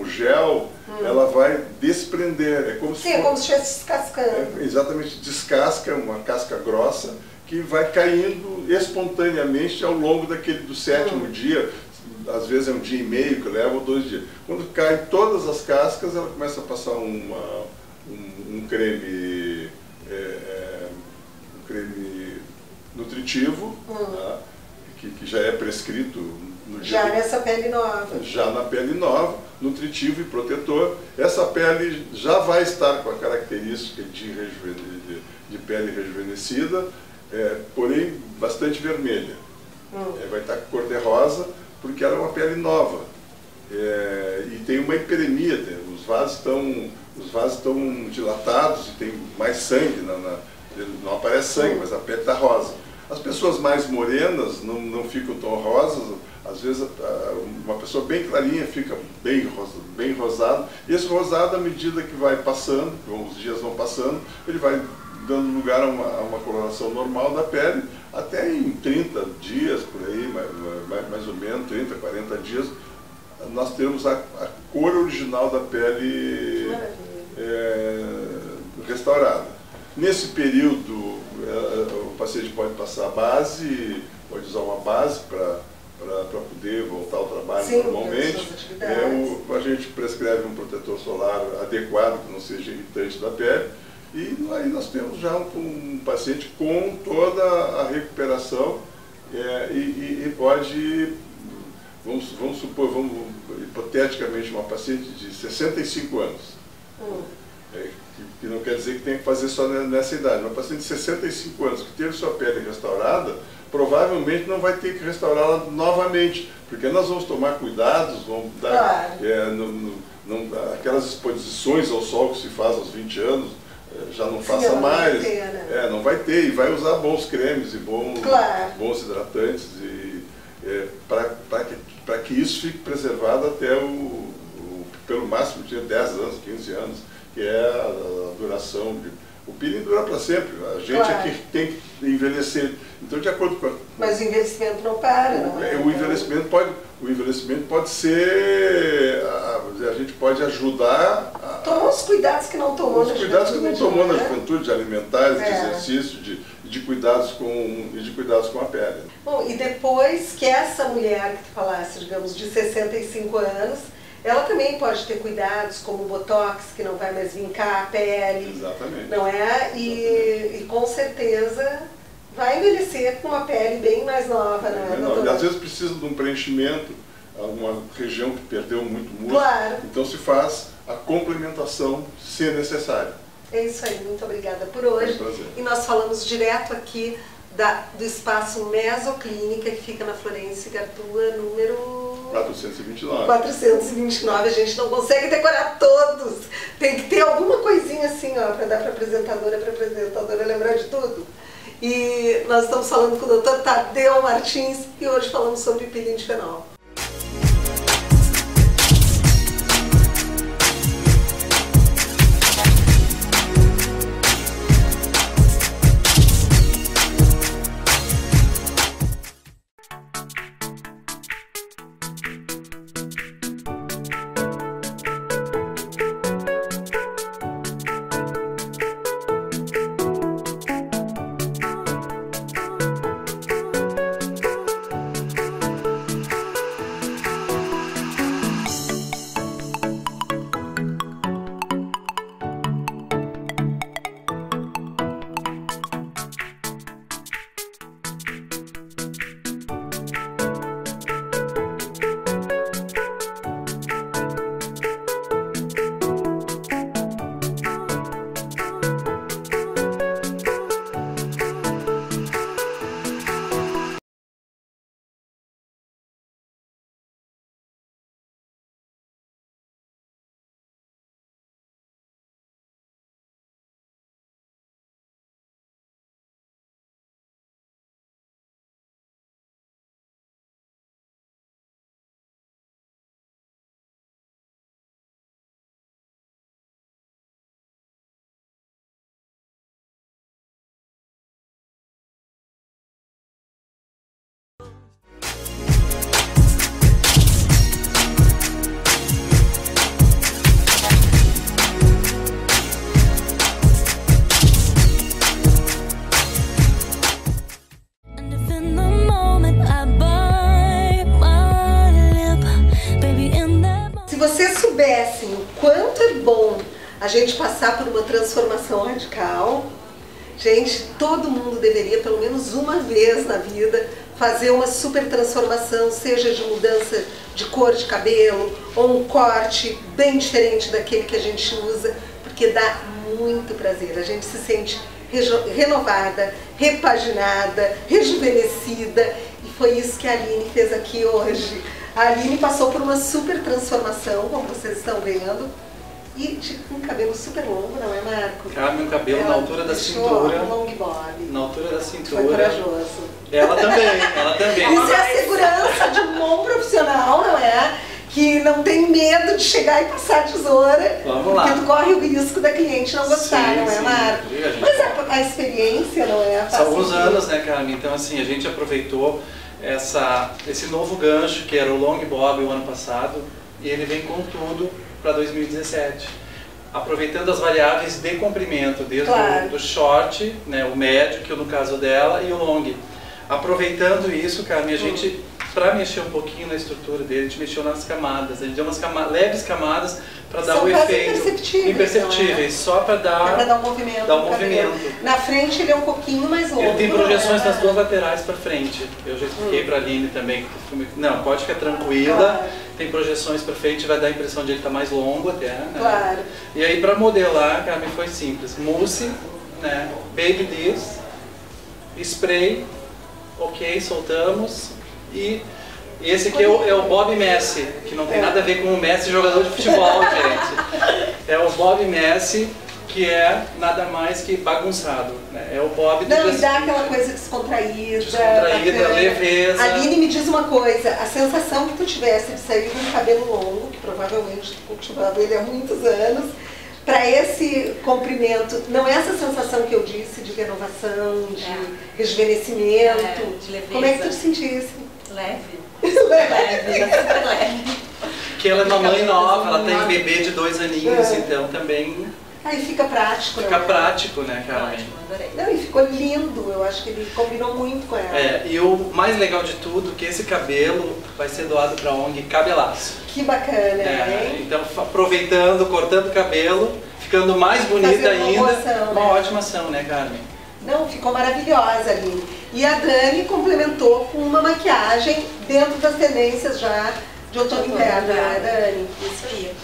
o gel, ela vai desprender. É como se estivesse descascando. É, exatamente, descasca, uma casca grossa que vai caindo espontaneamente ao longo do sétimo dia. Às vezes é um dia e meio que leva, ou 2 dias. Quando caem todas as cascas, ela começa a passar um creme nutritivo, tá? que já é prescrito no dia. Já nessa pele nova. Já na pele nova, nutritivo e protetor. Essa pele já vai estar com a característica de pele rejuvenescida, porém bastante vermelha. Vai estar com cor de rosa, porque ela é uma pele nova. E tem uma hiperemia, os vasos estão dilatados e tem mais sangue, não aparece sangue, mas a pele está rosa. As pessoas mais morenas não ficam tão rosas, às vezes uma pessoa bem clarinha fica bem rosada, e esse rosado, à medida que vai passando, os dias vão passando, ele vai dando lugar a uma coloração normal da pele, até em 30 dias, por aí, mais ou menos, 30, 40 dias, nós temos a cor original da pele restaurada. Nesse período, o paciente pode passar a base, pode usar uma base para poder voltar ao trabalho. Sim, normalmente. A gente prescreve um protetor solar adequado, que não seja irritante da pele. E aí nós temos já um paciente com toda a recuperação e pode, vamos supor, hipoteticamente, uma paciente de 65 anos, que não quer dizer que tem que fazer só nessa idade, uma paciente de 65 anos que teve sua pele restaurada, provavelmente não vai ter que restaurá-la novamente, porque nós vamos tomar cuidados, vamos dar aquelas exposições ao sol que se faz aos 20 anos, já não faça mais, não vai ter, e vai usar bons cremes e bons hidratantes para que isso fique preservado até pelo máximo de 10 anos, 15 anos, que é a duração. O peeling dura para sempre, a gente é que tem que envelhecer, então de acordo com... Mas o envelhecimento não para, não é? O envelhecimento pode ser... A gente pode ajudar... Tomar os cuidados que não tomou na juventude. Os cuidados que não tomou na juventude, de alimentares, de exercício, de cuidados com a pele. Bom, e depois que essa mulher que tu falasse, digamos, de 65 anos, ela também pode ter cuidados como botox, que não vai mais vincar a pele. Exatamente. Não é? E com certeza vai envelhecer com uma pele bem mais nova, não é? E às vezes precisa de um preenchimento, alguma região que perdeu muito músculo, então se faz a complementação se necessário. É isso aí, muito obrigada por hoje. E nós falamos direto aqui do espaço Mesoclínica, que fica na Florêncio Gartua, número... 429. 429, a gente não consegue decorar todos, tem que ter alguma coisinha assim, ó, para dar para apresentadora lembrar de tudo. E nós estamos falando com o Dr. Tadeu Martins e hoje falamos sobre peeling de fenol. bom a gente passar por uma transformação radical. Gente, todo mundo deveria, pelo menos uma vez na vida, fazer uma super transformação, seja de mudança de cor de cabelo, ou um corte bem diferente daquele que a gente usa, porque dá muito prazer. A gente se sente renovada, repaginada, rejuvenescida, e foi isso que a Aline fez aqui hoje. A Aline passou por uma super transformação, como vocês estão vendo, e tipo, um cabelo super longo, não é, Marco? Carmen, um cabelo ela na altura da cintura. Um long bob. Na altura da cintura. Foi corajoso. Ela também, ela também. Isso é a segurança de um bom profissional, não é? Que não tem medo de chegar e passar a tesoura. Vamos lá. Porque tu corre o risco da cliente não gostar, sim, não é, Marco? Sim. Mas a experiência, não é? Há alguns anos, né, Carmen? Então, assim, a gente aproveitou esse novo gancho, que era o long bob o ano passado, e ele vem com tudo para 2017, aproveitando as variáveis de comprimento, desde do short, né, o médio, que no caso dela, e o long. Aproveitando isso, Carmen, a gente, para mexer um pouquinho na estrutura dele, a gente mexeu nas camadas, a gente deu umas leves camadas para dar o efeito. Imperceptíveis, só para dar um movimento. Na frente ele é um pouquinho mais longo. Ele tem projeções nas duas laterais para frente. Eu já expliquei para a Aline também. Não, pode ficar tranquila. Claro. Tem projeções para frente, vai dar a impressão de ele estar mais longo até. Né? Claro. E aí para modelar, Carmen, foi simples. Mousse, né? Babyliss, spray, ok, soltamos. E esse aqui é o Bob Messi, que não tem nada a ver com o Messi, jogador de futebol, gente. É o Bob Messi, que é nada mais que bagunçado, né? É o Bob do... Não, e dá aquela coisa descontraída. Descontraída, leveza. Aline, me diz uma coisa, a sensação que tu tivesse de sair com um cabelo longo, que provavelmente tu cultivava ele há muitos anos, para esse comprimento, não é essa sensação que eu disse de renovação, de rejuvenescimento, de leveza. Como é que tu te sentisse? Leve. Leve. Que ela é uma mãe nova, ela tem bebê de 2 aninhos, então também... Aí fica prático, né? Fica prático, né, Carmen? Não, e ficou lindo, eu acho que ele combinou muito com ela. É, e o mais legal de tudo, que esse cabelo vai ser doado para a ONG Cabelaço. Que bacana, hein? Então, aproveitando, cortando o cabelo, ficando mais bonita ainda. Uma ótima ação, né, Carmen? Não, ficou maravilhosa ali. E a Dani complementou com uma maquiagem dentro das tendências já de outono e inverno, né, Dani? Isso aí.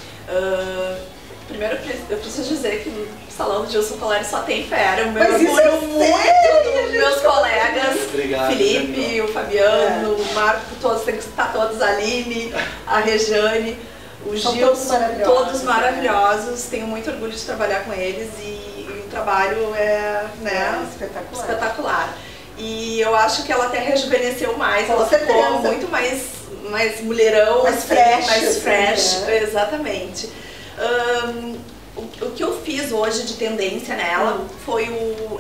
Primeiro, eu preciso dizer que no salão do Gilson Colares só tem fera. O meu orgulho muito dos meus colegas. Obrigado, Felipe, o Fabiano, o Marco, todos, tem que estar todos, a Aline, a Rejane, o Gilson, todos maravilhosos. Tenho muito orgulho de trabalhar com eles e o trabalho é, né, espetacular. E eu acho que ela até rejuvenesceu mais, ela ficou muito mais mulherão, mais fresh. Mais fresh, assim, né? Exatamente. O que eu fiz hoje de tendência nela foi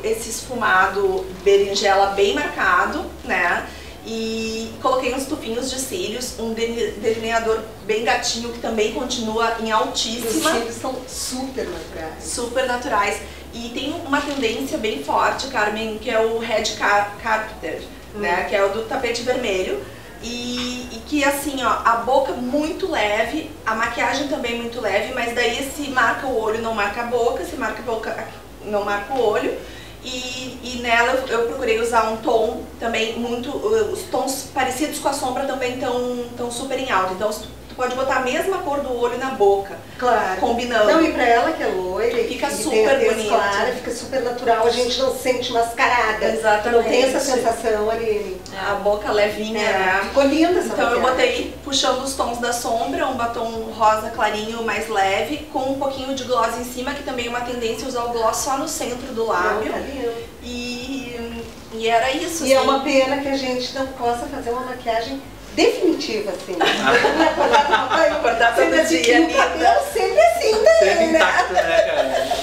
esse esfumado berinjela bem marcado, né? E coloquei uns tufinhos de cílios, um delineador bem gatinho que também continua em altíssima. Os cílios são super naturais. Super naturais. E tem uma tendência bem forte, Carmen, que é o red carpenter, né? Que é o do tapete vermelho. E que assim, ó, a boca muito leve, a maquiagem também muito leve, mas daí se marca o olho, não marca a boca, se marca a boca, não marca o olho. E nela eu procurei usar um tom também muito... Os tons parecidos com a sombra também estão super em alta. Então tu pode botar a mesma cor do olho na boca. Claro. Combinando. Não, e pra ela que é loira, fica super bonita. Clara, fica super natural, a gente não se sente mascarada. Exatamente. Não tem essa sensação ali. A boca levinha. Ficou linda essa maquiagem. Eu botei puxando os tons da sombra, um batom rosa clarinho mais leve, com um pouquinho de gloss em cima, que também é uma tendência a usar o gloss só no centro do lábio. E era isso. E assim, é uma pena que a gente não possa fazer uma maquiagem definitiva, assim. Acordar todo dia. O cabelo sempre assim também, né? Intacto, né, cara?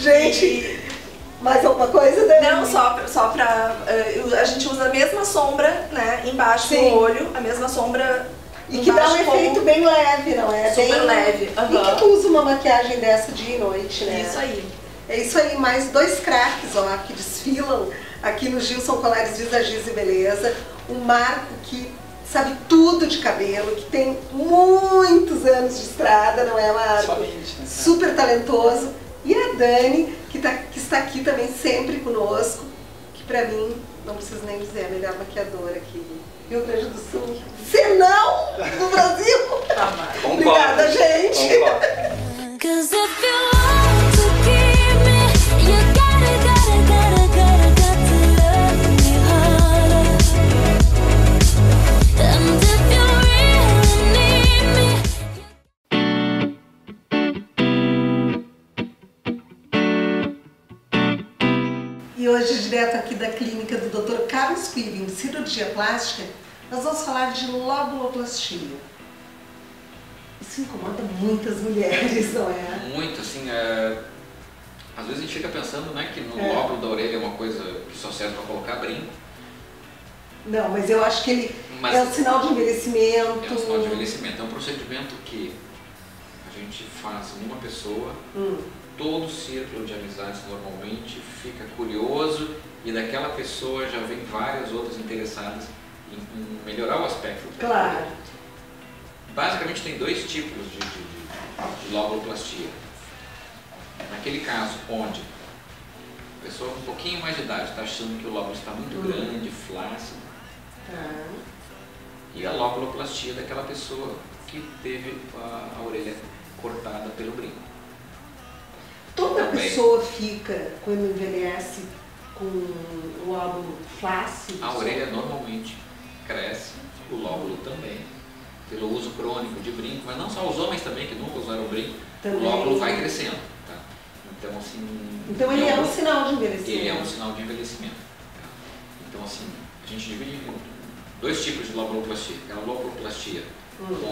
Gente, mais alguma coisa, Dani? Não, só pra... a gente usa a mesma sombra, né, embaixo do olho, a mesma sombra... E que dá um efeito bem leve, não é? Super leve. E que usa uma maquiagem dessa dia e noite, né? Isso aí. É isso aí, mais 2 craques, ó, que desfilam aqui no Gilson Colares Visagismo e Beleza. O Marco, que sabe tudo de cabelo, que tem muitos anos de estrada, não é, Marco? Somente, né? Super talentoso. E a Dani, que está aqui também sempre conosco, que pra mim, não preciso nem dizer, é a melhor maquiadora aqui do Rio Grande do Sul, se não do Brasil. Obrigada, gente. E hoje, direto aqui da clínica do Dr. Carlos Pirim, cirurgia plástica, nós vamos falar de lobuloplastia. Isso incomoda muitas mulheres, não é? Muito, assim, às vezes a gente fica pensando, né, que no lóbulo da orelha é uma coisa que só serve para colocar brinco. Não, mas eu acho que ele é um sinal de envelhecimento. É um sinal de envelhecimento, é um procedimento que a gente faz numa pessoa. Todo o círculo de amizades normalmente fica curioso e daquela pessoa já vem várias outras interessadas em melhorar o aspecto. Claro. Basicamente tem dois tipos de lobuloplastia. Naquele caso onde a pessoa com um pouquinho mais de idade está achando que o lóbulo está muito grande, flácido. E a lobuloplastia daquela pessoa que teve a orelha cortada pelo brinco. Toda pessoa fica, quando envelhece, com o lóbulo flácido? A orelha normalmente cresce, o lóbulo também, pelo uso crônico de brinco, mas não só os homens também, que nunca usaram brinco, também. O lóbulo vai crescendo. Tá? Então, assim, então ele é um sinal de envelhecimento. Ele é um sinal de envelhecimento. Tá? Então, assim, a gente divide em dois tipos de lobuloplastia. É a lobuloplastia,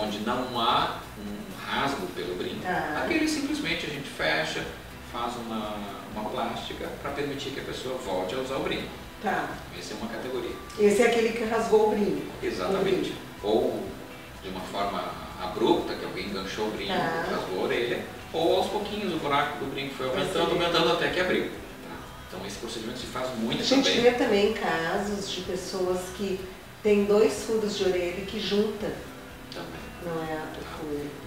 onde não há um rasgo pelo brinco, aquele simplesmente a gente fecha, faz uma plástica para permitir que a pessoa volte a usar o brinco. Tá. Essa é uma categoria. Esse é aquele que rasgou o brinco. Exatamente. Ou de uma forma abrupta, que alguém enganchou o brinco, rasgou a orelha, ou aos pouquinhos o buraco do brinco foi aumentando, aumentando até que abriu. Tá? Então esse procedimento se faz muito também. A gente vê também casos de pessoas que têm dois furos de orelha que juntam. Também. Não é a...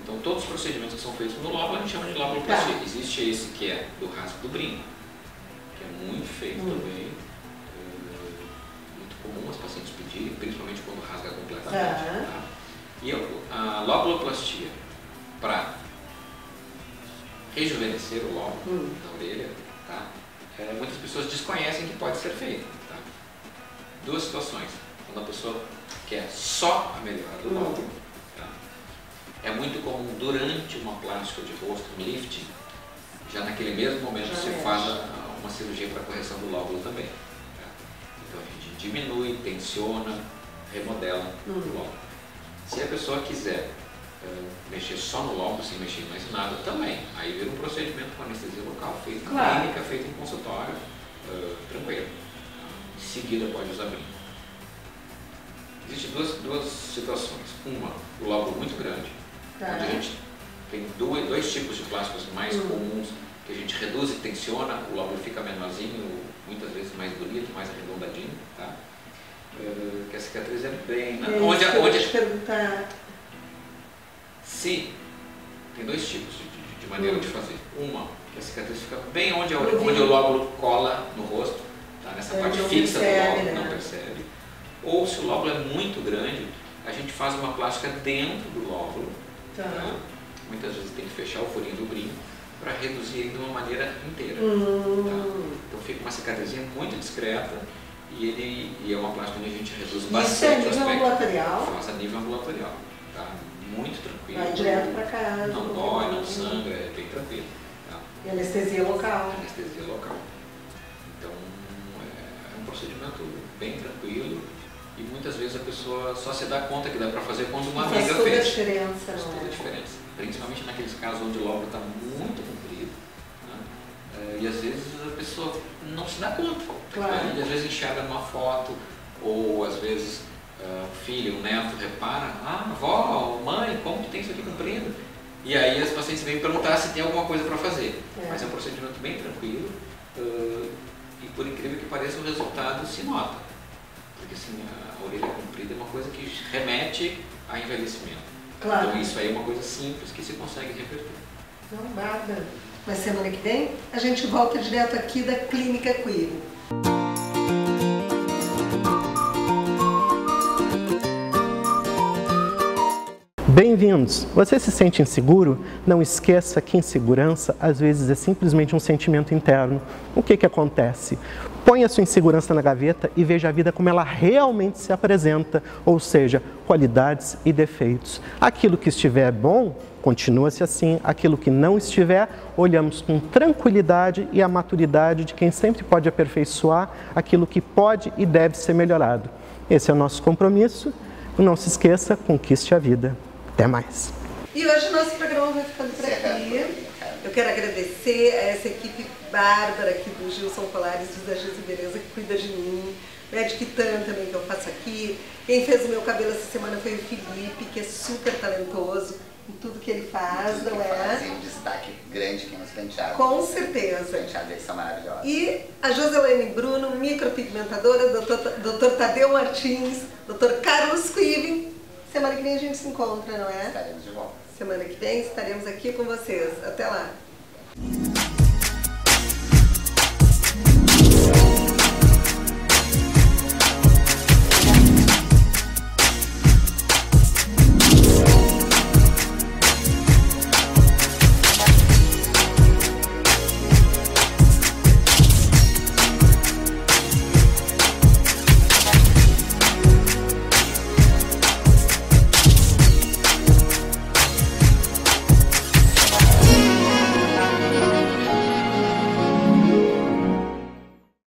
Então todos os procedimentos que são feitos no lóbulo a gente chama de lobuloplastia. Tá. Existe esse que é do rasgo do brinco, que é muito feito também, muito comum as pacientes pedirem, principalmente quando rasga completamente. Tá? E a lobuloplastia para rejuvenescer o lóbulo da orelha, tá? Muitas pessoas desconhecem que pode ser feito. Tá? Duas situações, quando a pessoa quer só a melhora do lóbulo. É muito comum durante uma plástica de rosto, um lifting, já naquele mesmo momento se faz uma cirurgia para correção do lóbulo também. Tá? Então a gente diminui, tensiona, remodela o lóbulo. Se a pessoa quiser mexer só no lóbulo, sem mexer em mais nada, também. Aí vira um procedimento com anestesia local, feito em clínica, feito em consultório, tranquilo. Em seguida pode usar brinco. Existem duas situações. Uma, o lóbulo muito grande. Onde a gente tem dois tipos de plásticos mais comuns, que a gente reduz e tensiona, o lóbulo fica menorzinho, muitas vezes mais bonito, mais arredondadinho, tá? Que a cicatriz é bem... Sim, tem dois tipos de maneira de fazer. Uma, que a cicatriz fica bem onde o lóbulo cola no rosto, tá? Nessa parte fixa do lóbulo, não percebe. Ou se o lóbulo é muito grande, a gente faz uma plástica dentro do lóbulo. Tá. Muitas vezes tem que fechar o furinho do brinco para reduzir ele de uma maneira inteira. Tá? Então fica uma cicatrizinha muito discreta e é uma plástica onde a gente reduz bastante o aspecto. Isso é a nível ambulatorial? Faz a nível ambulatorial. Tá? Muito tranquilo. Vai direto para casa. Não dói, não sangra, é bem tranquilo. Tá? E anestesia local? Anestesia local. Então é um procedimento bem tranquilo. E muitas vezes a pessoa só se dá conta que dá para fazer quando uma amiga fez. Faz toda a diferença, não é? Toda a diferença. Principalmente naqueles casos onde o lóbulo está muito comprido. Né? E às vezes a pessoa não se dá conta. Claro. Né? E às vezes enxerga numa foto, ou às vezes filho, um neto repara, avó, mãe, como tu tem isso aqui comprido? E aí as pacientes vêm perguntar se tem alguma coisa para fazer. Mas é um procedimento bem tranquilo e por incrível que pareça o resultado se nota. Porque assim, a orelha comprida é uma coisa que remete a envelhecimento. Claro. Então isso aí é uma coisa simples que se consegue reverter. Não, bárbaro. Mas semana que vem a gente volta direto aqui da Clínica Quiro. Bem-vindos! Você se sente inseguro? Não esqueça que insegurança às vezes é simplesmente um sentimento interno. O que acontece? Põe a sua insegurança na gaveta e veja a vida como ela realmente se apresenta, ou seja, qualidades e defeitos. Aquilo que estiver bom, continua-se assim. Aquilo que não estiver, olhamos com tranquilidade e a maturidade de quem sempre pode aperfeiçoar aquilo que pode e deve ser melhorado. Esse é o nosso compromisso. Não se esqueça, conquiste a vida. Até mais. E hoje nosso programa vai ficando por aqui. Eu quero agradecer a essa equipe bárbara aqui do Gilson Colares Visagismo e Beleza, que cuida de mim. Magic Tan também, que eu faço aqui. Quem fez o meu cabelo essa semana foi o Felipe, que é super talentoso em tudo que ele faz, não é? Um destaque grande aqui nos penteados. Com certeza. Os penteados eles são maravilhosos. E a Joselaine Bruno, micropigmentadora, Dr. Tadeu Martins, Dr. Carlos Quivin. Semana que vem a gente se encontra, não é? Estaremos de volta. Semana que vem estaremos aqui com vocês. Até lá.